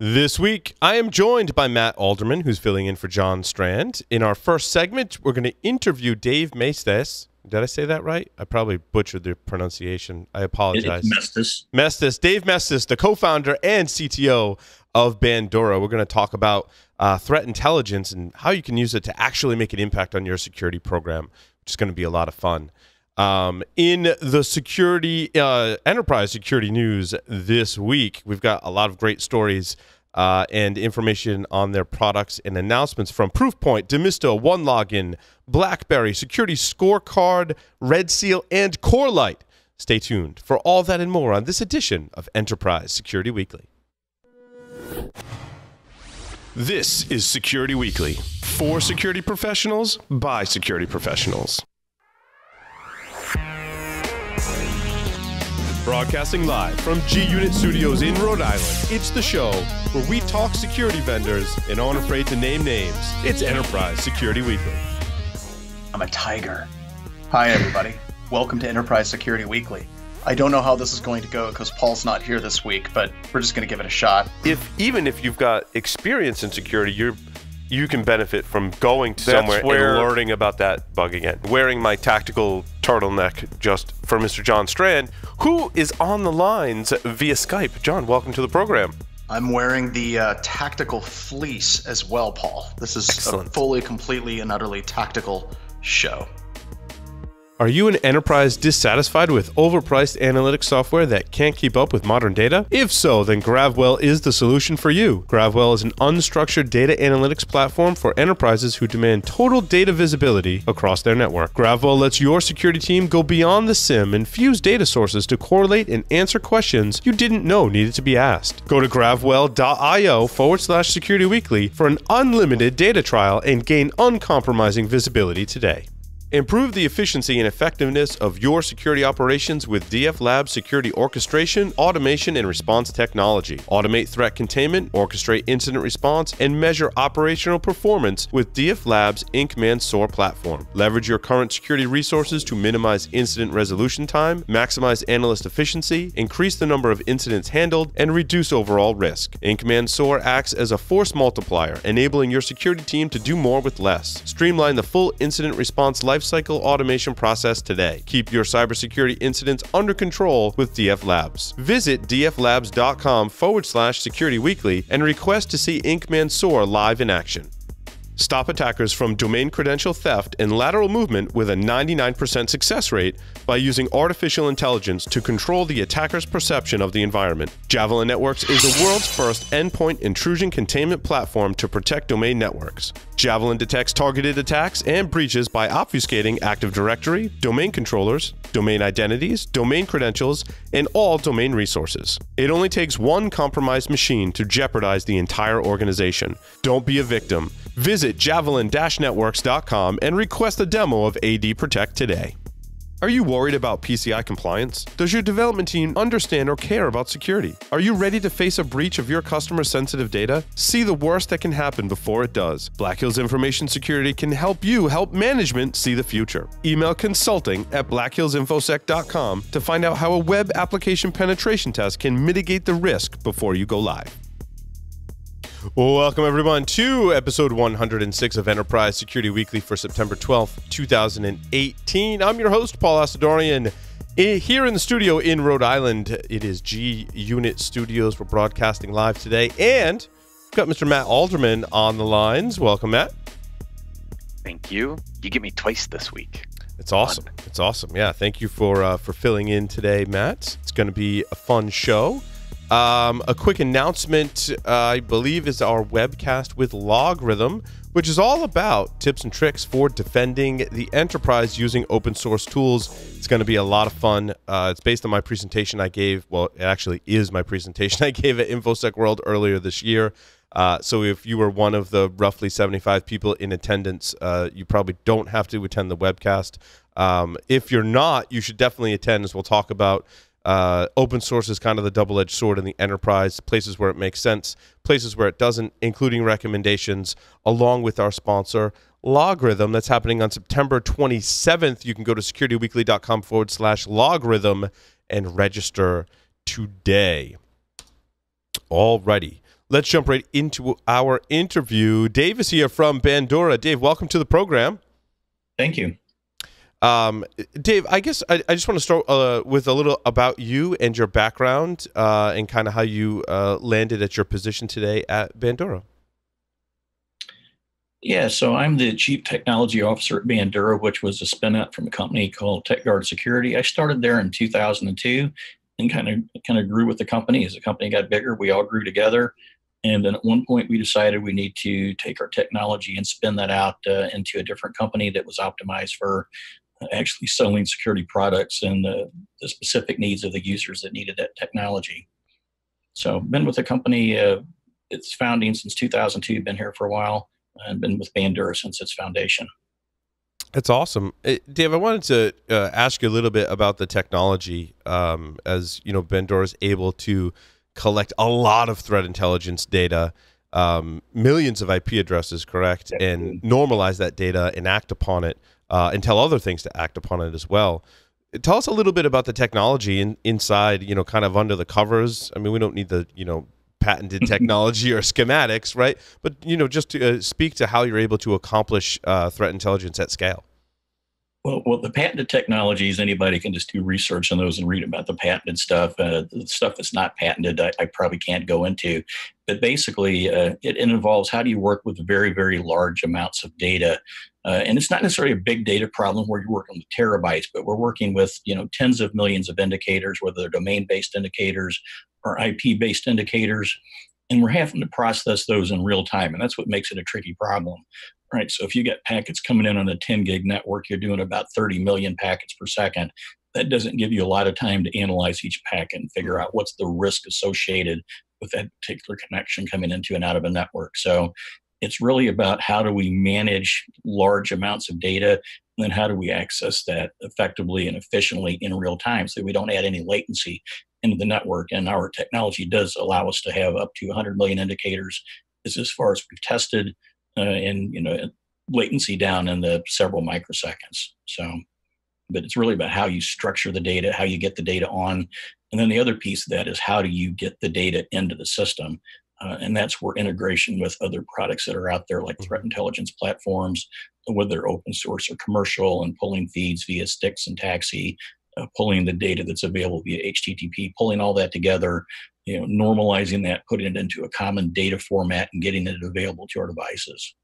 This week, I am joined by Matt Alderman, who's filling in for John Strand. In our first segment, we're going to interview Dave Maestas. Did I say that right? I probably butchered the pronunciation. I apologize. It's Maestas. Maestas. Dave Maestas, the co-founder and CTO of Bandura. We're going to talk about threat intelligence and how you can use it to actually make an impact on your security program, which is going to be a lot of fun. In the security enterprise security news this week, we've got a lot of great stories and information on their products and announcements from Proofpoint, Demisto, OneLogin, BlackBerry Security Scorecard, Red Seal, and Corelight. Stay tuned for all that and more on this edition of Enterprise Security Weekly. This is Security Weekly, for security professionals by security professionals. Broadcasting live from G Unit Studios in Rhode Island, it's the show where we talk security vendors and aren't afraid to name names. It's Enterprise Security Weekly. I'm a tiger. Hi, everybody. Welcome to Enterprise Security Weekly. I don't know how this is going to go because Paul's not here this week, but we're just going to give it a shot. Even if you've got experience in security, you can benefit from going to somewhere and learning about that bug again. Wearing my tactical turtleneck just for Mr. John Strand, who is on the lines via Skype. John, welcome to the program. I'm wearing the tactical fleece as well, Paul. This is excellent. A fully, completely, and utterly tactical show. Are you an enterprise dissatisfied with overpriced analytics software that can't keep up with modern data? If so, then Gravwell is the solution for you. Gravwell is an unstructured data analytics platform for enterprises who demand total data visibility across their network. Gravwell lets your security team go beyond the SIM and fuse data sources to correlate and answer questions you didn't know needed to be asked. Go to gravwell.io/securityweekly for an unlimited data trial and gain uncompromising visibility today. Improve the efficiency and effectiveness of your security operations with DF Labs security orchestration, automation, and response technology. Automate threat containment, orchestrate incident response, and measure operational performance with DF Labs' Inkman SOAR platform. Leverage your current security resources to minimize incident resolution time, maximize analyst efficiency, increase the number of incidents handled, and reduce overall risk. Inkman SOAR acts as a force multiplier, enabling your security team to do more with less. Streamline the full incident response lifecycle automation process today. Keep your cybersecurity incidents under control with DF Labs. Visit dflabs.com/securityweekly and request to see Inkman SOAR live in action. Stop attackers from domain credential theft and lateral movement with a 99% success rate by using artificial intelligence to control the attacker's perception of the environment. Javelin Networks is the world's first endpoint intrusion containment platform to protect domain networks. Javelin detects targeted attacks and breaches by obfuscating Active Directory, domain controllers, domain identities, domain credentials, and all domain resources. It only takes one compromised machine to jeopardize the entire organization. Don't be a victim. Visit javelin-networks.com and request a demo of AD Protect today. Are you worried about PCI compliance? Does your development team understand or care about security? Are you ready to face a breach of your customer's sensitive data? See the worst that can happen before it does. Black Hills Information Security can help you help management see the future. Email consulting@blackhillsinfosec.com to find out how a web application penetration test can mitigate the risk before you go live. Welcome, everyone, to episode 106 of Enterprise Security Weekly for September 12th, 2018. I'm your host, Paul Asadorian. Here in the studio in Rhode Island, it is G Unit Studios. We're broadcasting live today, and we've got Mr. Matt Alderman on the lines. Welcome, Matt. Thank you. You get me twice this week. It's awesome. Fun. It's awesome. Yeah, thank you for filling in today, Matt. It's going to be a fun show. A quick announcement, I believe, is our webcast with LogRhythm, which is all about tips and tricks for defending the enterprise using open source tools. It's going to be a lot of fun. It's based on my presentation I gave. Well, it actually is my presentation I gave at InfoSec World earlier this year. So if you were one of the roughly 75 people in attendance, you probably don't have to attend the webcast. If you're not, you should definitely attend, as we'll talk about. Open source is kind of the double-edged sword in the enterprise, places where it makes sense, places where it doesn't, including recommendations, along with our sponsor, LogRhythm. That's happening on September 27th. You can go to securityweekly.com/LogRhythm and register today. Alrighty. let's jump right into our interview. Dave is here from Bandura. Dave, welcome to the program. Thank you. Dave, I guess I just want to start with a little about you and your background and kind of how you landed at your position today at Bandura. Yeah, so I'm the Chief Technology Officer at Bandura, which was a spin-out from a company called TechGuard Security. I started there in 2002 and kind of grew with the company. As the company got bigger, we all grew together. And then at one point, we decided we need to take our technology and spin that out into a different company that was optimized for actually selling security products and the specific needs of the users that needed that technology. So been with the company, its founding since 2002, been here for a while, and been with Bandura since its foundation. That's awesome. Dave, I wanted to ask you a little bit about the technology. As you know, Bandura is able to collect a lot of threat intelligence data, millions of IP addresses, correct? And normalize that data and act upon it and tell other things to act upon it as well. Tell us a little bit about the technology inside, you know, kind of under the covers. I mean, we don't need the, you know, patented technology or schematics, right? But, you know, just to speak to how you're able to accomplish threat intelligence at scale. Well, the patented technologies, anybody can just do research on those and read about the patented stuff. The stuff that's not patented, I probably can't go into. But basically, it involves how do you work with very, very large amounts of data. And it's not necessarily a big data problem where you're working with terabytes, but we're working with, you know, tens of millions of indicators, whether they're domain-based indicators or IP-based indicators. And we're having to process those in real time. And that's what makes it a tricky problem. Right, so if you get packets coming in on a 10 gig network, you're doing about 30 million packets per second. That doesn't give you a lot of time to analyze each packet and figure out what's the risk associated with that particular connection coming into and out of a network. So it's really about how do we manage large amounts of data, and then how do we access that effectively and efficiently in real time so we don't add any latency into the network. And our technology does allow us to have up to 100 million indicators as far as we've tested. And, you know, latency down in the several microseconds. So, but it's really about how you structure the data, how you get the data on. And then the other piece of that is how do you get the data into the system? And that's where integration with other products that are out there, like threat intelligence platforms, whether they're open source or commercial, and pulling feeds via Stix and Taxi, pulling the data that's available via HTTP, pulling all that together, you know, normalizing that, putting it into a common data format and getting it available to our devices.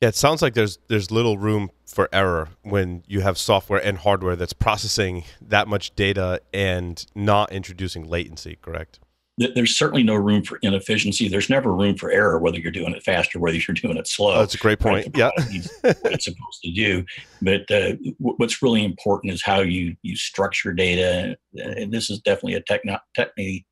Yeah, it sounds like there's little room for error when you have software and hardware that's processing that much data and not introducing latency, correct? There's certainly no room for inefficiency. There's never room for error, whether you're doing it fast or whether you're doing it slow. Oh, that's a great point. Yeah, what it's supposed to do. But what's really important is how you structure data. And this is definitely a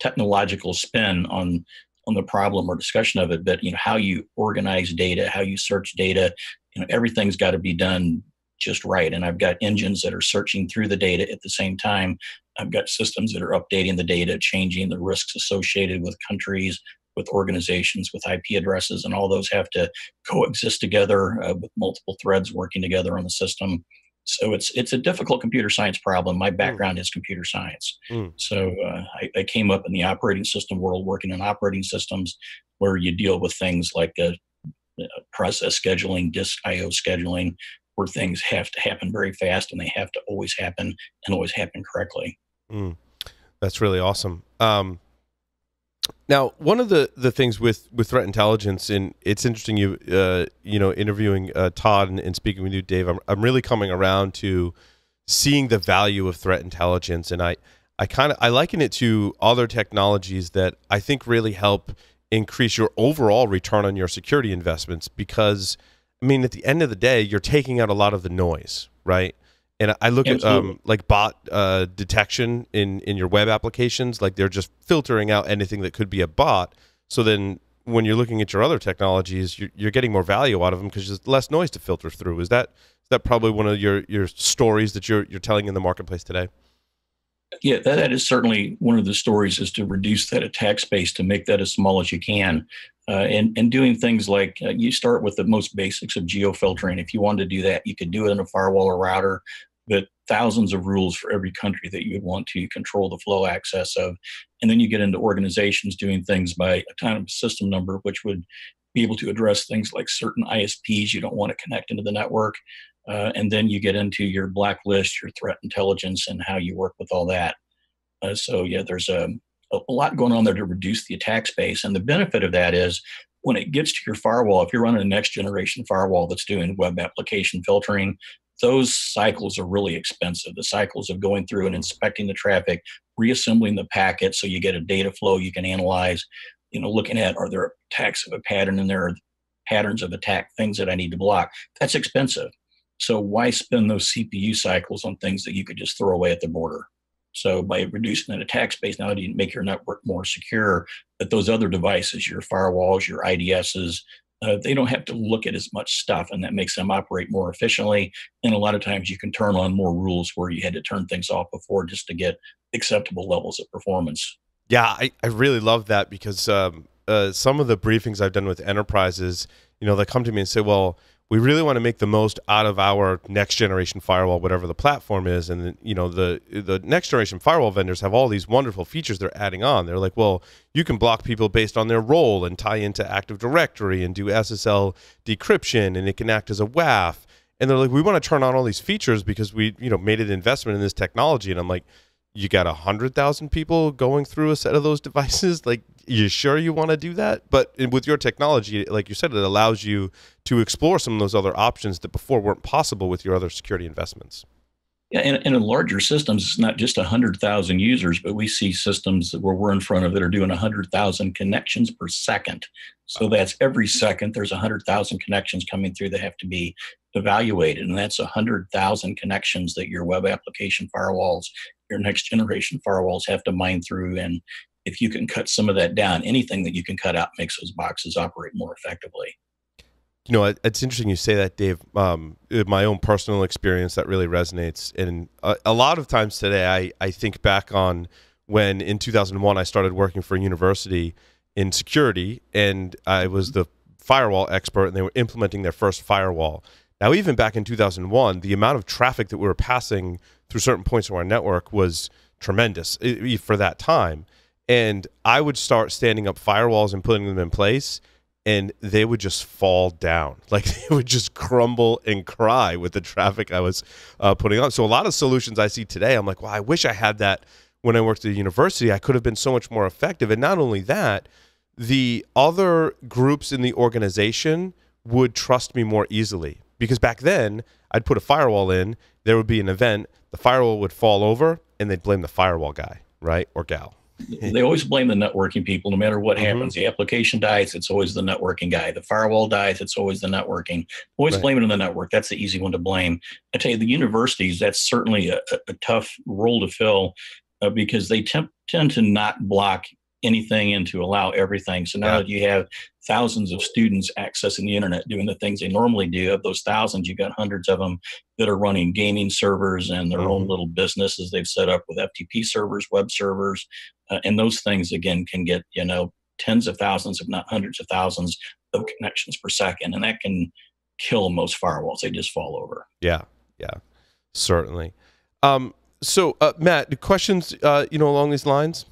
technological spin on the problem or discussion of it. But you know, how you organize data, how you search data, you know, everything's got to be done just right. And I've got engines that are searching through the data at the same time. I've got systems that are updating the data, changing the risks associated with countries, with organizations, with IP addresses, and all those have to coexist together with multiple threads working together on the system. So it's a difficult computer science problem. My background is computer science. So I came up in the operating system world, working in operating systems where you deal with things like process scheduling, disk IO scheduling, where things have to happen very fast and they have to always happen and always happen correctly. That's really awesome. Now, one of the things with threat intelligence, and it's interesting you you know, interviewing Todd and speaking with you, Dave, I'm really coming around to seeing the value of threat intelligence, and I liken it to other technologies that I think really help increase your overall return on your security investments, because I mean, at the end of the day, you're taking out a lot of the noise, right? And I look at like bot detection in your web applications, like they're just filtering out anything that could be a bot. So then when you're looking at your other technologies, you're getting more value out of them because there's less noise to filter through. Is that probably one of your stories that you're telling in the marketplace today? Yeah, that is certainly one of the stories, is to reduce that attack space, to make that as small as you can. And doing things like you start with the most basics of geofiltering. If you wanted to do that, you could do it in a firewall or router. But thousands of rules for every country that you would want to control the flow access of. And then you get into organizations doing things by autonomous system number, which would be able to address things like certain ISPs you don't want to connect into the network. And then you get into your blacklist, your threat intelligence, and how you work with all that. So yeah, there's a lot going on there to reduce the attack space. And the benefit of that is when it gets to your firewall, if you're running a next generation firewall that's doing web application filtering, those cycles are really expensive. The cycles of going through and inspecting the traffic, reassembling the packet so you get a data flow you can analyze, you know, looking at are there attacks of a pattern in there, are patterns of attack, things that I need to block. That's expensive. So why spend those CPU cycles on things that you could just throw away at the border? So by reducing that attack space, now you make your network more secure, but those other devices, your firewalls, your IDSs, they don't have to look at as much stuff, and that makes them operate more efficiently. And a lot of times you can turn on more rules where you had to turn things off before just to get acceptable levels of performance. Yeah, I really love that, because some of the briefings I've done with enterprises, you know, they come to me and say, well, we really want to make the most out of our next generation firewall, whatever the platform is. And you know, the next generation firewall vendors have all these wonderful features they're adding on. They're like, well, you can block people based on their role and tie into Active Directory and do SSL decryption, and it can act as a WAF. And they're like, we want to turn on all these features because we, you know, made an investment in this technology. And I'm like, you got 100,000 people going through a set of those devices? Like, you sure you want to do that? But with your technology, like you said, it allows you to explore some of those other options that before weren't possible with your other security investments. Yeah, and in larger systems, it's not just 100,000 users, but we see systems that where we're in front of that are doing 100,000 connections per second. So that's every second, there's 100,000 connections coming through that have to be evaluated. And that's 100,000 connections that your web application firewalls, your next generation firewalls have to mine through. And if you can cut some of that down, anything that you can cut out makes those boxes operate more effectively. You know, it's interesting you say that, Dave. My own personal experience, that really resonates. And a lot of times today, I think back on when in 2001, I started working for a university in security, and I was the firewall expert, and they were implementing their first firewall. Now, even back in 2001, the amount of traffic that we were passing through certain points of our network was tremendous for that time. And I would start standing up firewalls and putting them in place, and they would just fall down. Like, they would just crumble and cry with the traffic I was putting on. So a lot of solutions I see today, I'm like, well, I wish I had that when I worked at the university. I could have been so much more effective. And not only that, the other groups in the organization would trust me more easily. Because back then, I'd put a firewall in, there would be an event, the firewall would fall over, and they'd blame the firewall guy, right, or gal. They always blame the networking people. No matter what happens, the application dies, it's always the networking guy. The firewall dies, it's always the networking. Always blame it on the network. That's the easy one to blame. I tell you, the universities, that's certainly a tough role to fill because they tend to not block anything and to allow everything. So now that you have thousands of students accessing the internet, doing the things they normally do, of those thousands, you've got hundreds of them that are running gaming servers and their own little businesses they've set up with FTP servers, web servers. And those things, again, can get, you know, tens of thousands, if not hundreds of thousands of connections per second. And that can kill most firewalls. They just fall over. Yeah. Yeah, certainly. So Matt, questions, you know, along these lines?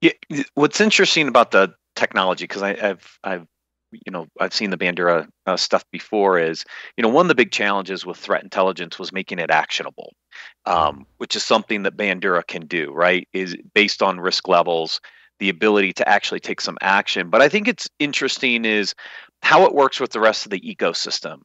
Yeah, what's interesting about the technology, because I've seen the Bandura stuff before, is one of the big challenges with threat intelligence was making it actionable, which is something that Bandura can do, right? Is based on risk levels, the ability to actually take some action. But I think it's interesting is how it works with the rest of the ecosystem,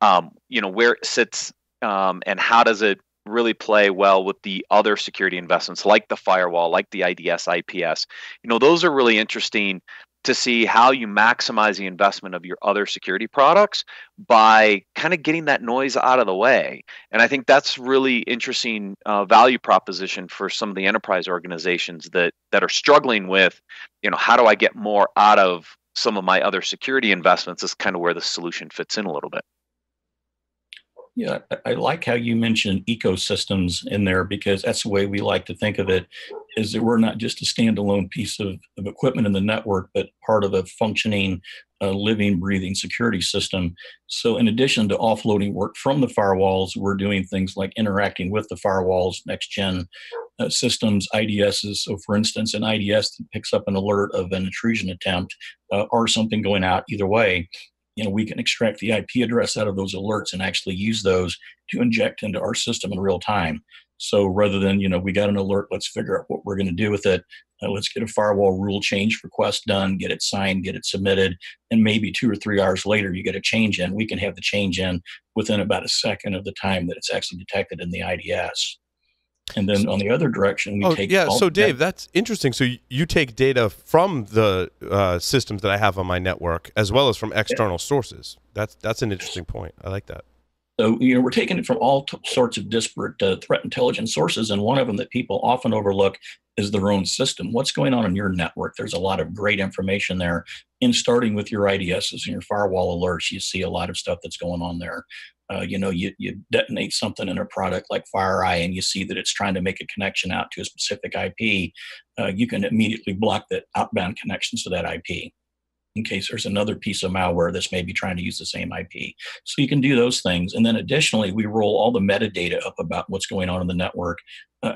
where it sits, and how does it really play well with the other security investments like the firewall, like the IDS, IPS. You know, those are really interesting to see how you maximize the investment of your other security products by kind of getting that noise out of the way. And I think that's really interesting value proposition for some of the enterprise organizations that are struggling with, how do I get more out of some of my other security investments? Is kind of where the solution fits in a little bit. Yeah, I like how you mentioned ecosystems in there, because that's the way we like to think of it, is that we're not just a standalone piece of equipment in the network, but part of a functioning, living, breathing security system. So in addition to offloading work from the firewalls, we're doing things like interacting with the firewalls, next-gen systems, IDSs. So for instance, an IDS that picks up an alert of an intrusion attempt or something going out either way. You know, we can extract the IP address out of those alerts and actually use those to inject into our system in real time. So rather than, you know, we got an alert, let's figure out what we're going to do with it. Let's get a firewall rule change request done, get it signed, get it submitted. And maybe 2 or 3 hours later, you get a change in. We can have the change in within about a second of the time that it's actually detected in the IDS. And then on the other direction, we take... Yeah, so Dave, that's interesting. So you take data from the systems that I have on my network, as well as from external sources. That's an interesting point. I like that. So, you know, we're taking it from all sorts of disparate threat intelligence sources, and one of them that people often overlook is their own system. What's going on in your network? There's a lot of great information there. And starting with your IDSs and your firewall alerts, you see a lot of stuff that's going on there. You know, you detonate something in a product like FireEye and you see that it's trying to make a connection out to a specific IP, you can immediately block the outbound connections to that IP in case there's another piece of malware that's maybe trying to use the same IP. So you can do those things. And then additionally, we roll all the metadata up about what's going on in the network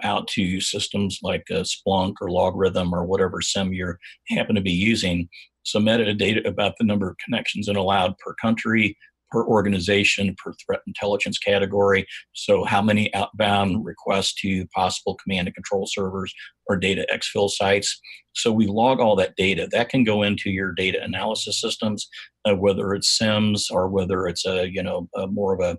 out to systems like Splunk or LogRhythm or whatever SIM you happen to be using. So metadata about the number of connections and allowed per country, per organization, per threat intelligence category. So how many outbound requests to possible command and control servers or data exfil sites. So we log all that data. That can go into your data analysis systems, whether it's SIMS or whether it's a, you know, more of an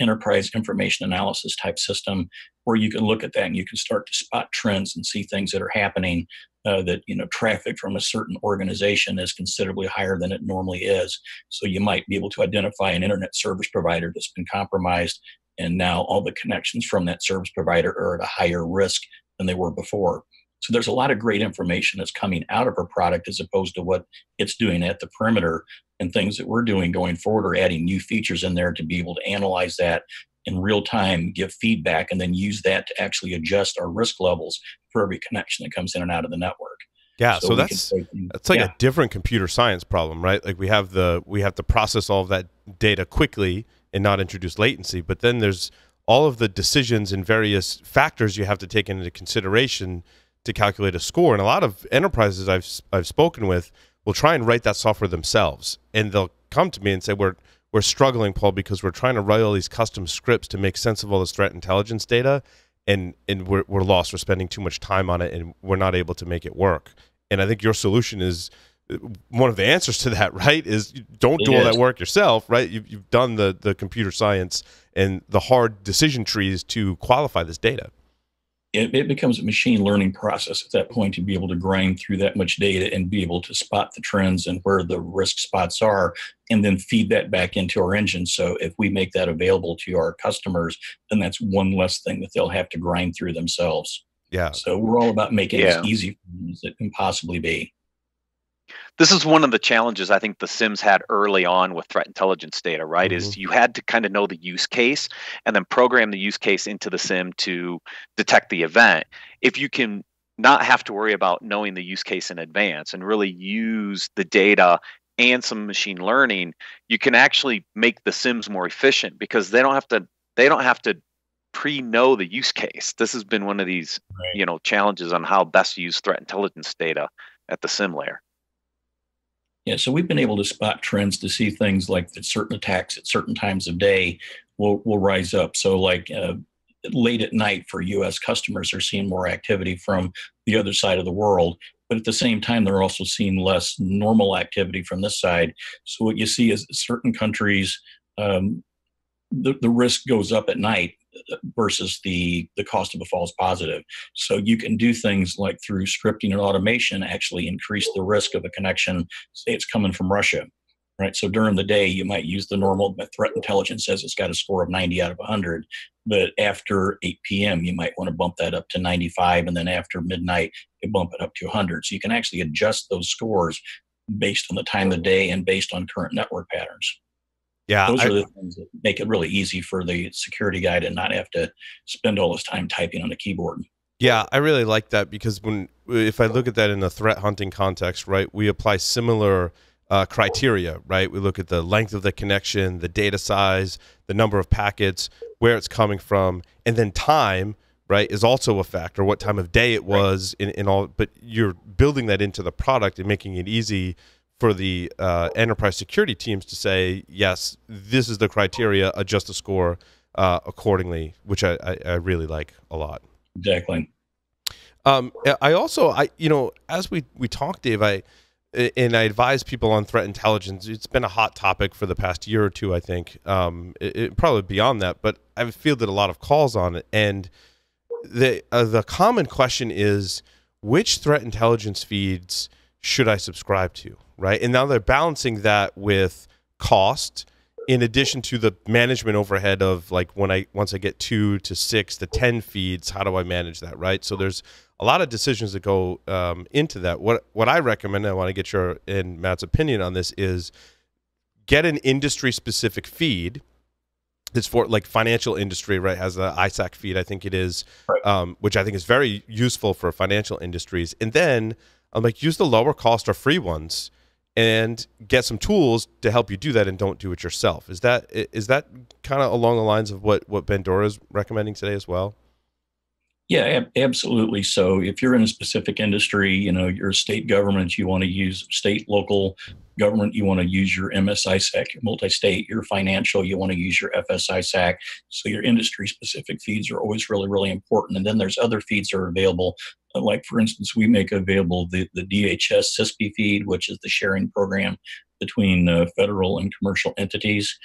enterprise information analysis type system, where you can look at that and you can start to spot trends and see things that are happening. That, you know, traffic from a certain organization is considerably higher than it normally is. So you might be able to identify an internet service provider that's been compromised, and now all the connections from that service provider are at a higher risk than they were before. So there's a lot of great information that's coming out of our product as opposed to what it's doing at the perimeter, and things that we're doing going forward are adding new features in there to be able to analyze that in real time, give feedback, and then use that to actually adjust our risk levels for every connection that comes in and out of the network. Yeah, so that's like a different computer science problem, right? Like we have to process all of that data quickly and not introduce latency, but then there's all of the decisions and various factors you have to take into consideration to calculate a score. And a lot of enterprises I've spoken with will try and write that software themselves, and they'll come to me and say, We're struggling, Paul, because we're trying to write all these custom scripts to make sense of all this threat intelligence data, and we're lost. We're spending too much time on it, and we're not able to make it work. And I think your solution is one of the answers to that, right? Is don't do all that work yourself, right? You've done the computer science and the hard decision trees to qualify this data. It becomes a machine learning process at that point to be able to grind through that much data and be able to spot the trends and where the risk spots are, and then feed that back into our engine. So if we make that available to our customers, then that's one less thing that they'll have to grind through themselves. Yeah. So we're all about making it as easy as it can possibly be. This is one of the challenges I think the SIMS had early on with threat intelligence data, right? Mm-hmm. Is you had to kind of know the use case and then program the use case into the SIM to detect the event. If you can not have to worry about knowing the use case in advance and really use the data and some machine learning, you can actually make the SIMS more efficient because they don't have to pre-know the use case. This has been one of these challenges on how best to use threat intelligence data at the SIM layer. Yeah, so we've been able to spot trends to see things like that certain attacks at certain times of day will rise up. So like late at night for U.S. customers are seeing more activity from the other side of the world. But at the same time, they're also seeing less normal activity from this side. So what you see is certain countries, the risk goes up at night versus the cost of a false positive. So you can do things like through scripting and automation actually increase the risk of a connection, say it's coming from Russia, right? So during the day, you might use the normal threat intelligence says it's got a score of 90 out of 100, but after 8 p.m., you might want to bump that up to 95, and then after midnight, you bump it up to 100. So you can actually adjust those scores based on the time of day and based on current network patterns. Yeah, those are the things that make it really easy for the security guy to not have to spend all his time typing on the keyboard. Yeah, I really like that, because if I look at that in a threat hunting context, right, we apply similar criteria, right? We look at the length of the connection, the data size, the number of packets, where it's coming from, and then time, right, is also a factor, what time of day it was, in all. But you're building that into the product and making it easy for the enterprise security teams to say, yes, this is the criteria, adjust the score accordingly, which I really like a lot. Exactly. I also, you know, as we talked, Dave, I advise people on threat intelligence. It's been a hot topic for the past year or two, I think, probably beyond that, but I've fielded a lot of calls on it. And the common question is, which threat intelligence feeds should I subscribe to, right? And now they're balancing that with cost, in addition to the management overhead of, like, once I get 2 to 6 to 10 feeds, how do I manage that, right? So there's a lot of decisions that go into that. What I recommend, I want to get your and Matt's opinion on this, is get an industry-specific feed. It's for, like, financial industry, right? Has the ISAC feed, I think it is, right. Which I think is very useful for financial industries. And then I'm like, use the lower cost or free ones and get some tools to help you do that, and don't do it yourself. Is that kind of along the lines of what Bandura is recommending today as well? Yeah, absolutely. So if you're in a specific industry, you know, your state government, you want to use state, local government, you want to use your MSISAC, multi-state, your financial, you want to use your FSISAC. So your industry-specific feeds are always really, really important. And then there's other feeds that are available. Like, for instance, we make available the DHS SISP feed, which is the sharing program between federal and commercial entities.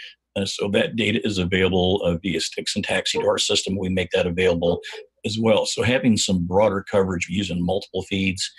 So that data is available via Stix and Taxi to our system. We make that available as well. So having some broader coverage using multiple feeds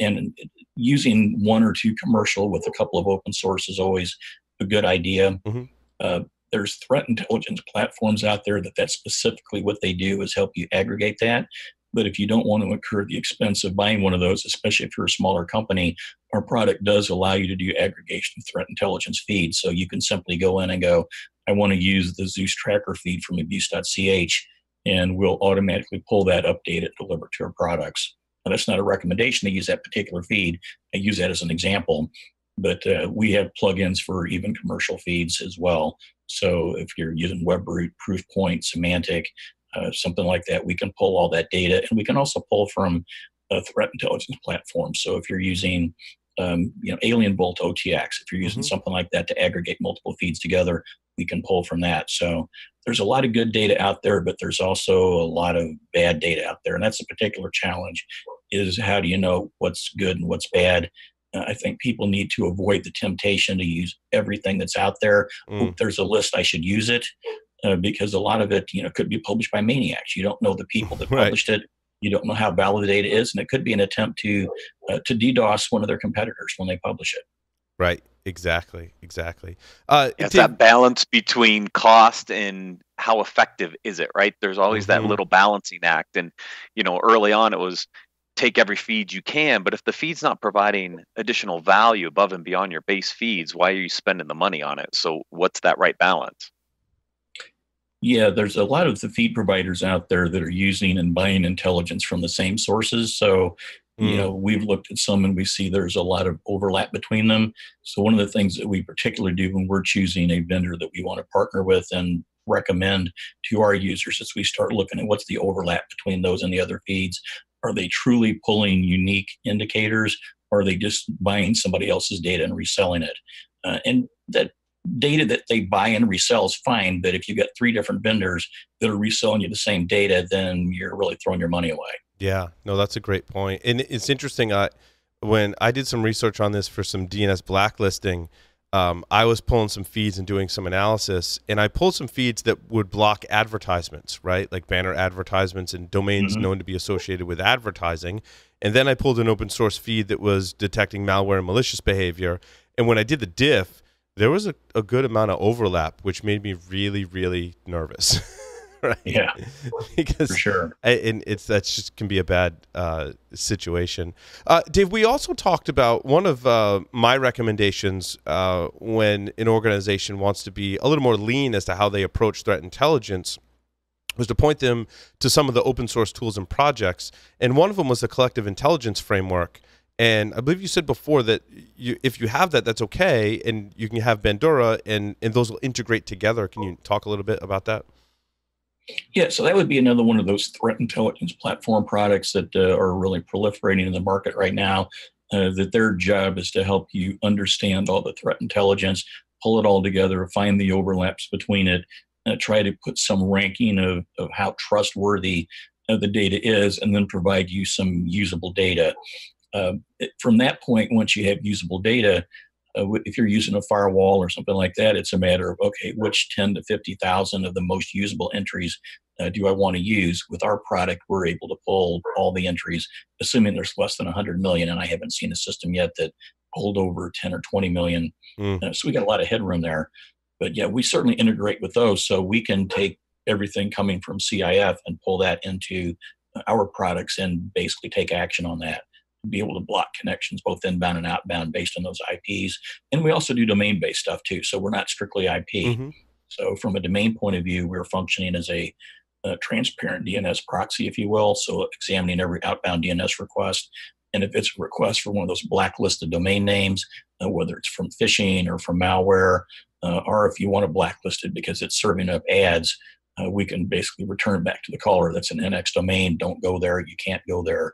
and using one or two commercial with a couple of open source is always a good idea. Mm-hmm. There's threat intelligence platforms out there that's specifically what they do is help you aggregate that. But if you don't want to incur the expense of buying one of those, especially if you're a smaller company, our product does allow you to do aggregation of threat intelligence feeds. So you can simply go in and go, I want to use the Zeus Tracker feed from Abuse.ch, and we'll automatically pull that, update it, deliver it to our products. Now, that's not a recommendation to use that particular feed. I use that as an example. But we have plugins for even commercial feeds as well. So if you're using WebRoot, Proofpoint, Symantec, something like that, we can pull all that data, and we can also pull from threat intelligence platforms. So if you're using, Alien Vault OTX, if you're using mm-hmm. something like that to aggregate multiple feeds together, we can pull from that. So there's a lot of good data out there, but there's also a lot of bad data out there, and that's a particular challenge: is how do you know what's good and what's bad? I think people need to avoid the temptation to use everything that's out there. Oh, there's a list, I should use it. Because a lot of it, could be published by maniacs. You don't know the people that published it. You don't know how valid the data is, and it could be an attempt to DDoS one of their competitors when they publish it. Right. Exactly. It's that balance between cost and how effective is it, right? There's always mm-hmm. that little balancing act, and early on it was take every feed you can, but if the feed's not providing additional value above and beyond your base feeds, why are you spending the money on it? So what's that right balance? Yeah, there's a lot of the feed providers out there that are using and buying intelligence from the same sources. So, we've looked at some and we see there's a lot of overlap between them. So one of the things that we particularly do when we're choosing a vendor that we want to partner with and recommend to our users is we start looking at what's the overlap between those and the other feeds. Are they truly pulling unique indicators? Or are they just buying somebody else's data and reselling it? And that data that they buy and resell is fine, but if you've got 3 different vendors that are reselling you the same data, then you're really throwing your money away. Yeah, no, that's a great point. And it's interesting, when I did some research on this for some DNS blacklisting, I was pulling some feeds and doing some analysis, and I pulled some feeds that would block advertisements, right? Like banner advertisements and domains known to be associated with advertising. And then I pulled an open source feed that was detecting malware and malicious behavior. And when I did the diff, there was a good amount of overlap, which made me really, really nervous, right? Yeah, because for sure. That's just can be a bad situation. Dave, we also talked about one of my recommendations when an organization wants to be a little more lean as to how they approach threat intelligence was to point them to some of the open source tools and projects. And one of them was the collective intelligence framework. And I believe you said before that if you have that, that's okay. And you can have Bandura and those will integrate together. Can you talk a little bit about that? Yeah, so that would be another one of those threat intelligence platform products that are really proliferating in the market right now, that their job is to help you understand all the threat intelligence, pull it all together, find the overlaps between it, try to put some ranking of how trustworthy the data is, and then provide you some usable data. From that point, once you have usable data, if you're using a firewall or something like that, it's a matter of, okay, which 10 to 50,000 of the most usable entries do I want to use? With our product, we're able to pull all the entries, assuming there's less than 100 million, and I haven't seen a system yet that pulled over 10 or 20 million. So we got a lot of headroom there. But yeah, we certainly integrate with those, so we can take everything coming from CIF and pull that into our products and basically take action on that. Be able to block connections both inbound and outbound based on those IPs. And we also do domain-based stuff too, so we're not strictly IP. So from a domain point of view, we're functioning as a transparent DNS proxy, if you will, so examining every outbound DNS request. And if it's a request for one of those blacklisted domain names, whether it's from phishing or from malware, or if you want to blacklist it because it's serving up ads, we can basically return back to the caller. That's an NX domain. Don't go there. You can't go there.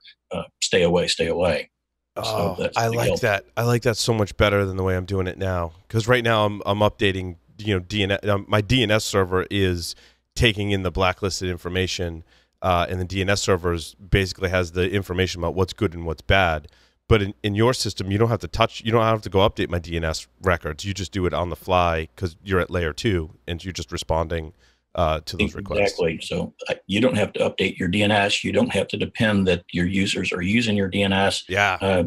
Stay away. Stay away. Oh, so I like that. I like that so much better than the way I'm doing it now. Because right now I'm updating. DNS. My DNS server is taking in the blacklisted information, and the DNS servers basically has the information about what's good and what's bad. But in your system, you don't have to touch. You don't have to go update my DNS records. You just do it on the fly because you're at layer 2, and you're just responding to those requests. Exactly. So you don't have to update your DNS. You don't have to depend that your users are using your DNS. Yeah.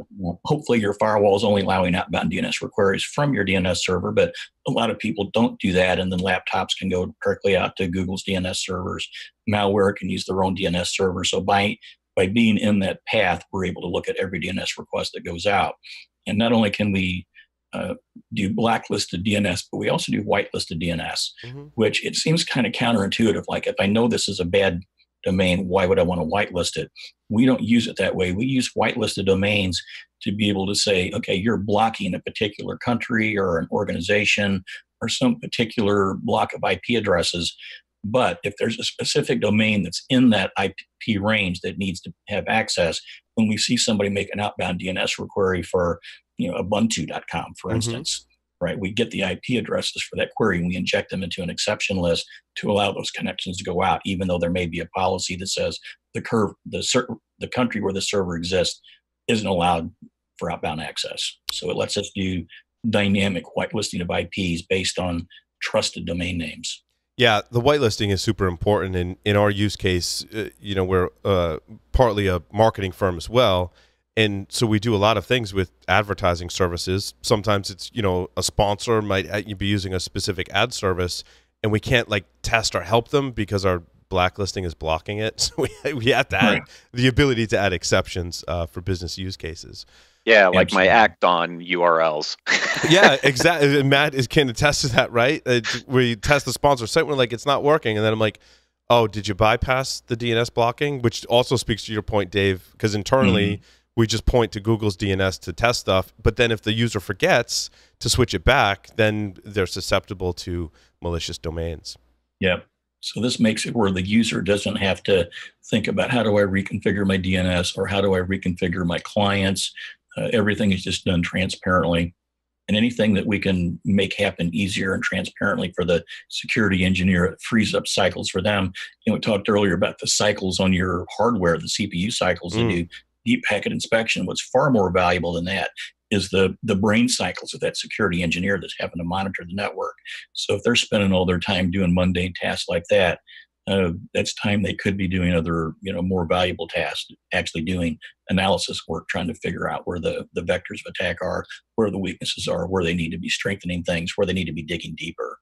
Hopefully your firewall is only allowing outbound DNS queries from your DNS server, but a lot of people don't do that. And then laptops can go directly out to Google's DNS servers. Malware can use their own DNS server. So by being in that path, we're able to look at every DNS request that goes out. And not only can we do blacklisted DNS, but we also do whitelisted DNS, which it seems kind of counterintuitive. Like, if I know this is a bad domain, why would I want to whitelist it? We don't use it that way. We use whitelisted domains to be able to say, okay, you're blocking a particular country or an organization or some particular block of IP addresses. But if there's a specific domain that's in that IP range that needs to have access, when we see somebody make an outbound DNS query for ubuntu.com, for instance, right? We get the IP addresses for that query and we inject them into an exception list to allow those connections to go out, even though there may be a policy that says the country where the server exists isn't allowed for outbound access. So it lets us do dynamic whitelisting of IPs based on trusted domain names. Yeah, the whitelisting is super important in our use case. We're partly a marketing firm as well, and so we do a lot of things with advertising services. Sometimes it's a sponsor might be using a specific ad service, and we can't test or help them because our blacklisting is blocking it. So we have to add the ability to add exceptions for business use cases. Yeah, like Absolutely. My Acton URLs. Yeah, exactly. Matt can attest to that, right? We test the sponsor site, we're like, it's not working. And then I'm like, oh, did you bypass the DNS blocking? Which also speaks to your point, Dave, because internally we just point to Google's DNS to test stuff. But then if the user forgets to switch it back, then they're susceptible to malicious domains. Yeah. So this makes it where the user doesn't have to think about how do I reconfigure my DNS or how do I reconfigure my clients. Everything is just done transparently, and anything that we can make happen easier and transparently for the security engineer, it frees up cycles for them. We talked earlier about the cycles on your hardware, the CPU cycles to do deep packet inspection. What's far more valuable than that is the brain cycles of that security engineer that's having to monitor the network. So if they're spending all their time doing mundane tasks like that, that's time they could be doing other, more valuable tasks, actually doing analysis work, trying to figure out where the vectors of attack are, where the weaknesses are, where they need to be strengthening things, where they need to be digging deeper.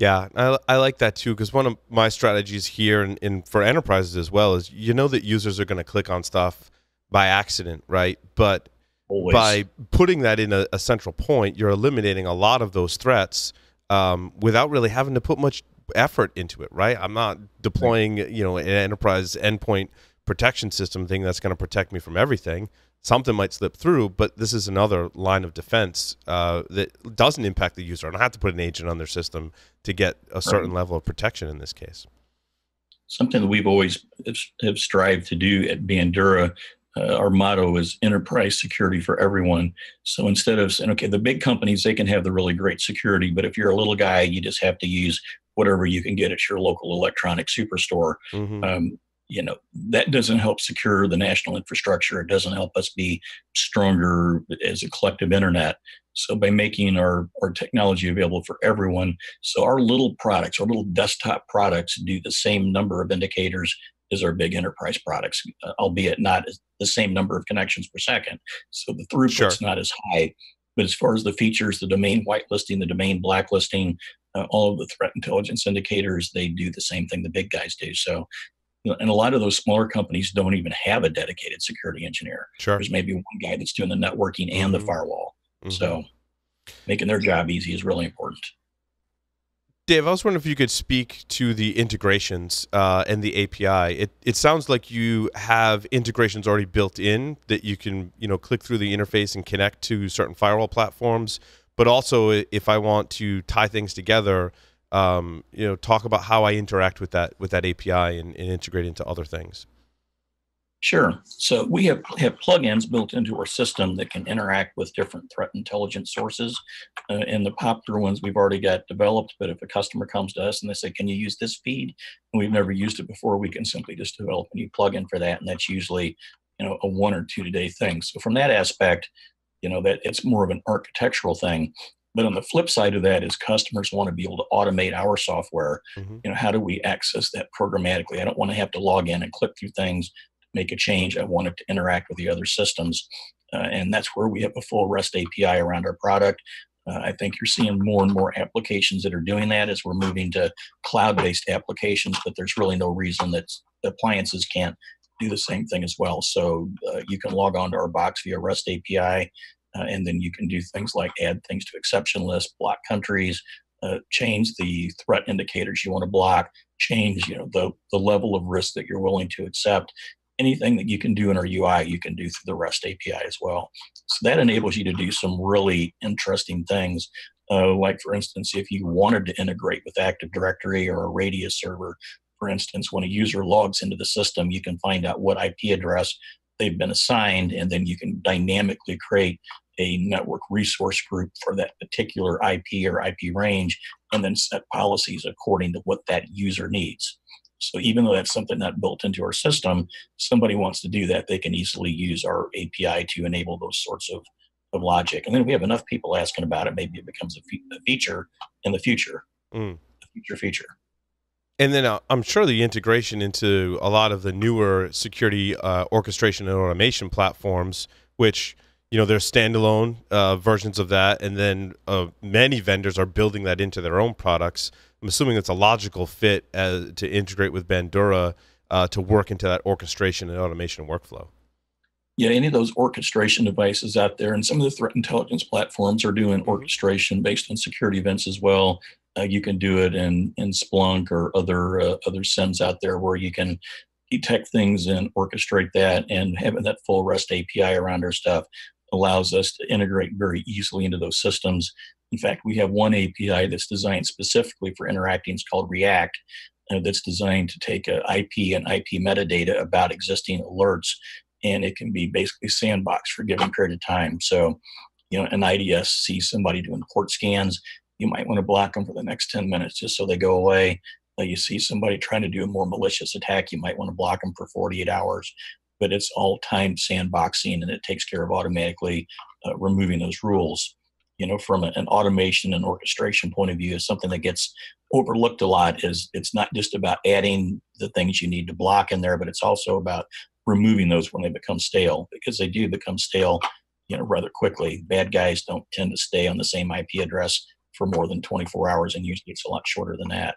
Yeah, I like that too, because one of my strategies here and for enterprises as well is, you know, that users are going to click on stuff by accident, right? But always. By putting that in a central point, you're eliminating a lot of those threats without really having to put much effort into it, right? I'm not deploying, you know, an enterprise endpoint protection system thing that's going to protect me from everything. Something might slip through, but this is another line of defense that doesn't impact the user. I don't have to put an agent on their system to get a certain level of protection in this case. Something that we've always have strived to do at Bandura, our motto is enterprise security for everyone. So instead of saying, okay, the big companies, they can have the really great security, but if you're a little guy, you just have to use whatever you can get at your local electronic superstore. Mm-hmm. You know, that doesn't help secure the national infrastructure. It doesn't help us be stronger as a collective internet. So by making our technology available for everyone, so our little products, our little desktop products do the same number of indicators as our big enterprise products, albeit not the same number of connections per second. So the throughput's sure. not as high. But as far as the features, the domain whitelisting, the domain blacklisting, all of the threat intelligence indicators, they do the same thing the big guys do. So. And a lot of those smaller companies don't even have a dedicated security engineer. Sure. There's maybe one guy that's doing the networking and the firewall. Mm-hmm. So making their job easy is really important. Dave, I was wondering if you could speak to the integrations and the API. It sounds like you have integrations already built in that you can, you know, click through the interface and connect to certain firewall platforms. But also, if I want to tie things together, you know, talk about how I interact with that API and integrate into other things. Sure. So we have plugins built into our system that can interact with different threat intelligence sources. And the popular ones we've already got developed, but if a customer comes to us and they say, can you use this feed? And we've never used it before, we can simply just develop a new plugin for that. And that's usually, you know, a 1 or 2 day thing. So from that aspect, you know, that it's more of an architectural thing. But on the flip side of that is customers want to be able to automate our software. Mm-hmm. You know, how do we access that programmatically? I don't want to have to log in and click through things to make a change. I want it to interact with the other systems. And that's where we have a full REST API around our product. I think you're seeing more and more applications that are doing that as we're moving to cloud-based applications, but there's really no reason that appliances can't do the same thing as well. So you can log on to our box via REST API. And then you can do things like add things to exception lists, block countries, change the threat indicators you want to block, change, you know, the level of risk that you're willing to accept. Anything that you can do in our UI, you can do through the REST API as well. So that enables you to do some really interesting things. Like, for instance, if you wanted to integrate with Active Directory or a Radius server, for instance, when a user logs into the system, you can find out what IP address they've been assigned, and then you can dynamically create a network resource group for that particular IP or IP range, and then set policies according to what that user needs. So even though that's something not built into our system, somebody wants to do that, they can easily use our API to enable those sorts of logic. And then if we have enough people asking about it, maybe it becomes a feature in the future, a future feature. And then I'm sure the integration into a lot of the newer security orchestration and automation platforms, which, you know, there's standalone versions of that, and then many vendors are building that into their own products. I'm assuming it's a logical fit as, to integrate with Bandura to work into that orchestration and automation workflow. Yeah, any of those orchestration devices out there, and some of the threat intelligence platforms are doing orchestration based on security events as well. You can do it in Splunk or other SIMs out there where you can detect things and orchestrate that, and having that full REST API around our stuff allows us to integrate very easily into those systems. In fact, we have one API that's designed specifically for interacting. It's called React, that's designed to take IP and IP metadata about existing alerts, and it can be basically sandboxed for a given period of time. So, you know, an IDS sees somebody doing port scans, you might want to block them for the next 10 minutes just so they go away. You see somebody trying to do a more malicious attack, you might want to block them for 48 hours. But it's all timed sandboxing, and it takes care of automatically removing those rules. You know, from an automation and orchestration point of view, is something that gets overlooked a lot. Is it's not just about adding the things you need to block in there, but it's also about removing those when they become stale, because they do become stale, you know, rather quickly. Bad guys don't tend to stay on the same IP address for more than 24 hours, and usually it's a lot shorter than that.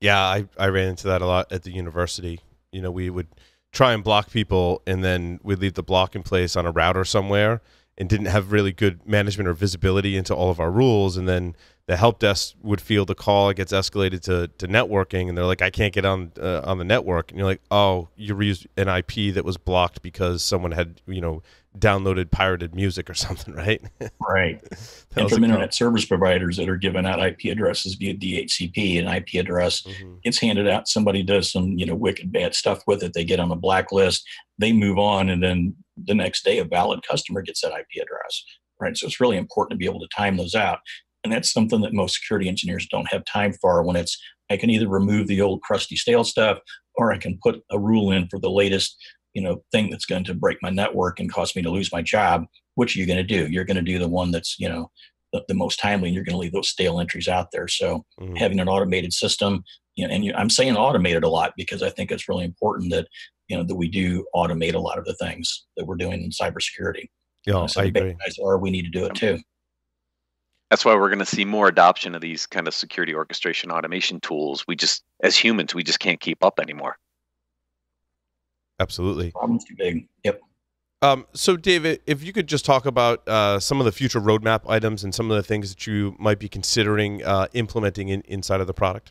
Yeah, I ran into that a lot at the university. You know, we would try and block people, and then we'd leave the block in place on a router somewhere and didn't have really good management or visibility into all of our rules. And then the help desk would field a call. It gets escalated to networking, and they're like, I can't get on the network. And you're like, oh, you reused an IP that was blocked because someone had, you know, downloaded pirated music or something, right? Right. And from internet service providers that are giving out IP addresses via DHCP, an IP address gets handed out. Somebody does some, you know, wicked bad stuff with it. They get on a blacklist. They move on, and then the next day a valid customer gets that IP address, right? So it's really important to be able to time those out. And that's something that most security engineers don't have time for, when it's, I can either remove the old crusty stale stuff, or I can put a rule in for the latest, you know, thing that's going to break my network and cause me to lose my job. Which are you going to do? You're going to do the one that's, you know, the most timely, and you're going to leave those stale entries out there. So having an automated system, you know, and I'm saying automated a lot because I think it's really important that, you know, that we do automate a lot of the things that we're doing in cybersecurity. Yeah, so I agree. Or we need to do it too. That's why we're going to see more adoption of these kind of security orchestration automation tools. We just, as humans, we just can't keep up anymore. Absolutely. Problem's too big. Yep. So, David, if you could just talk about some of the future roadmap items and some of the things that you might be considering implementing inside of the product.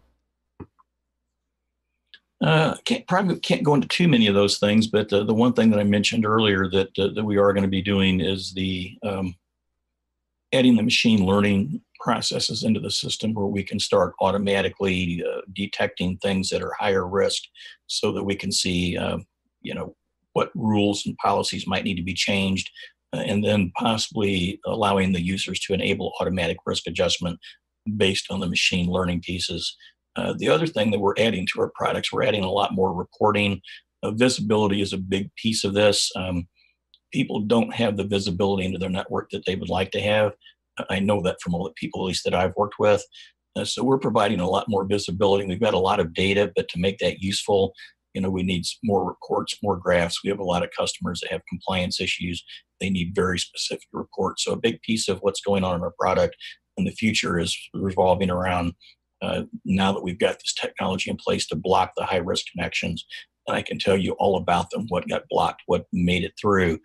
Probably can't go into too many of those things, but the one thing that I mentioned earlier that that we are going to be doing is the adding the machine learning processes into the system, where we can start automatically detecting things that are higher risk, so that we can see, you know, what rules and policies might need to be changed, and then possibly allowing the users to enable automatic risk adjustment based on the machine learning pieces. The other thing that we're adding to our products, we're adding a lot more reporting. Visibility is a big piece of this. People don't have the visibility into their network that they would like to have. I know that from all the people, at least that I've worked with. So we're providing a lot more visibility. We've got a lot of data, but to make that useful, you know, we need more reports, more graphs. We have a lot of customers that have compliance issues. They need very specific reports. So a big piece of what's going on in our product in the future is revolving around, now that we've got this technology in place to block the high-risk connections, and I can tell you all about them, what got blocked, what made it through.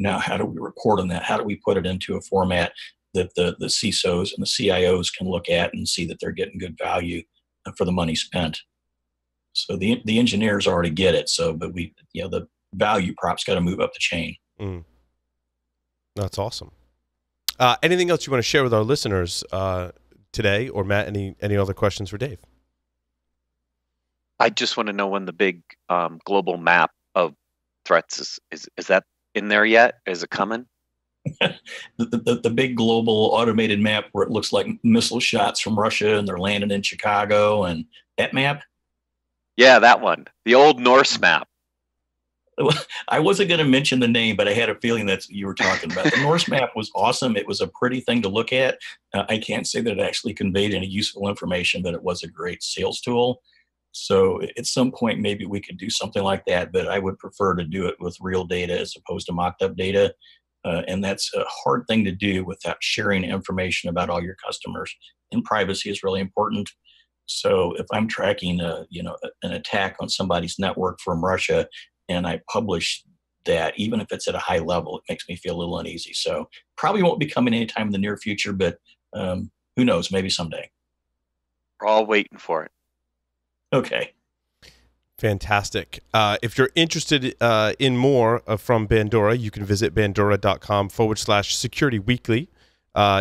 Now, how do we report on that? How do we put it into a format that the CISOs and the CIOs can look at and see that they're getting good value for the money spent? So the engineers already get it. So, but we, you know, the value prop's got to move up the chain. That's awesome. Anything else you want to share with our listeners today, or Matt, any other questions for Dave? I just want to know when the big global map of threats is that in there yet? Is it coming? The big global automated map where it looks like missile shots from Russia and they're landing in Chicago, and that map? Yeah, that one. The old Norse map. I wasn't going to mention the name, but I had a feeling that's you were talking about. The Norse map was awesome. It was a pretty thing to look at. I can't say that it actually conveyed any useful information, but it was a great sales tool. So at some point, maybe we could do something like that, but I would prefer to do it with real data as opposed to mocked up data. And that's a hard thing to do without sharing information about all your customers. And privacy is really important. So if I'm tracking an attack on somebody's network from Russia, and I publish that, even if it's at a high level, it makes me feel a little uneasy. So probably won't be coming anytime in the near future, but who knows, maybe someday. We're all waiting for it. Okay. Fantastic. If you're interested in more from Bandura, you can visit bandura.com/securityweekly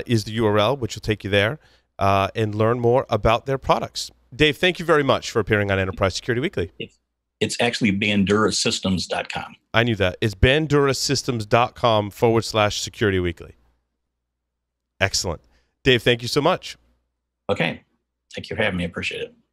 is the URL, which will take you there, and learn more about their products. Dave, thank you very much for appearing on Enterprise Security Weekly. It's actually bandurasystems.com. I knew that. It's bandurasystems.com/securityweekly. Excellent. Dave, thank you so much. Okay. Thank you for having me. I appreciate it.